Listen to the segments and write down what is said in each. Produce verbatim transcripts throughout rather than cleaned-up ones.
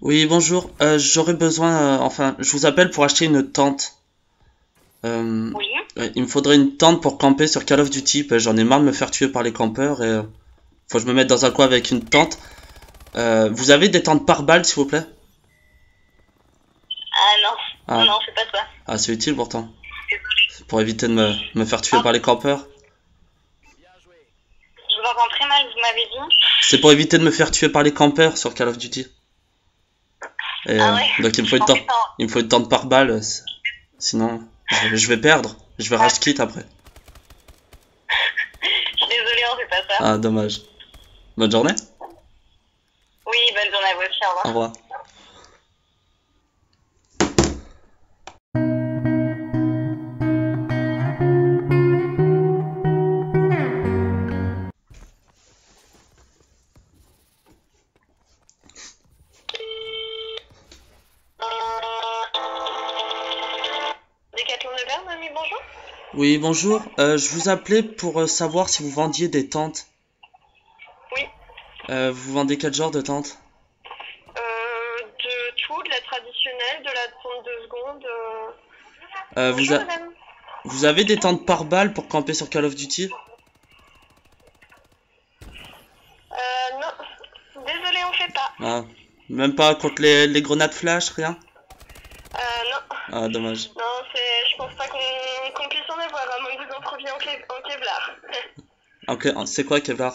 Oui, bonjour. Euh, J'aurais besoin, euh, enfin, je vous appelle pour acheter une tente. Euh, Oui. ouais, Il me faudrait une tente pour camper sur Call of Duty. parce que J'en ai marre de me faire tuer par les campeurs et euh, faut que je me mette dans un coin avec une tente. Euh, vous avez des tentes par balles, s'il vous plaît? Ah non, Ah. non, c'est pas toi. Ah, c'est utile pourtant. C'est pour éviter de me, me faire tuer Ah. par les campeurs. Je vous entends très mal, vous m'avez dit. C'est pour éviter de me faire tuer par les campeurs sur Call of Duty. Et, Ah euh, ouais. donc il me faut une tente, il me faut une tente par balle, sinon je, je vais perdre, je vais Ah. rage quitte après. Je suis désolée, on fait pas ça. Ah dommage. Bonne journée. Oui, bonne journée à vous aussi, au revoir. Au revoir. Oui, bonjour. Euh, je vous appelais pour euh, savoir si vous vendiez des tentes. Oui. Euh, vous vendez quel genre de tente? Euh, de tout, de la traditionnelle, de la tente de seconde. Euh... Euh, vous, a... vous avez des tentes par balles pour camper sur Call of Duty? Euh, non. Désolé, on fait pas. Ah. Même pas contre les, les grenades flash, rien? Euh, non. Ah, dommage. Non, c'est... je pense pas qu'on qu'on puisse en avoir, à moins que vous en trouviez en, Kev... en Kevlar. Ok, c'est quoi Kevlar?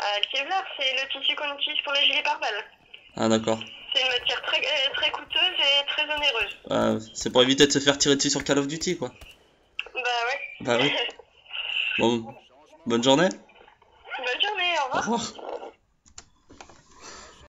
euh, Kevlar, c'est le tissu qu'on utilise pour les gilets pare-balles. Ah, d'accord. C'est une matière très, très coûteuse et très onéreuse. Euh, c'est pour éviter de se faire tirer dessus sur Call of Duty, quoi. Bah ouais. Bah oui. Bon, bonne journée. Bonne journée, au revoir. Au revoir.